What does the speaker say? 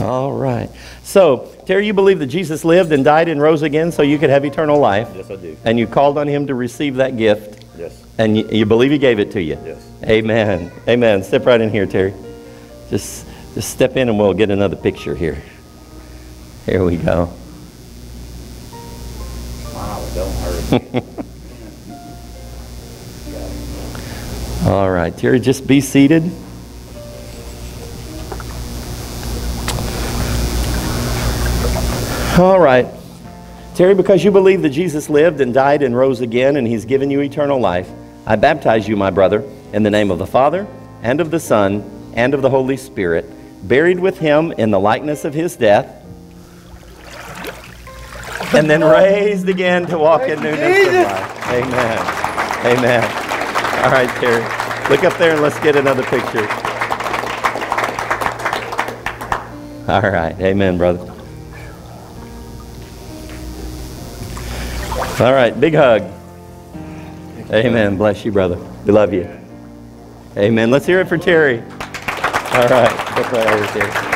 All right. So, Terry, you believe that Jesus lived and died and rose again so you could have eternal life? Yes, I do. And you called on him to receive that gift? Yes. And you believe he gave it to you? Yes. Amen. Amen. Step right in here, Terry. Just step in and we'll get another picture here. Here we go. Wow, it don't hurt. All right, Terry, just be seated. All right. Terry, because you believe that Jesus lived and died and rose again and he's given you eternal life, I baptize you, my brother, in the name of the Father and of the Son and of the Holy Spirit, buried with him in the likeness of his death, and then raised again to walk in newness of life. Amen. Amen. All right, Terry. Look up there and let's get another picture. All right. Amen, brother. All right, big hug. Amen. Bless you, brother. We love you. Amen. Let's hear it for Terry. All right. Let's hear it for Terry.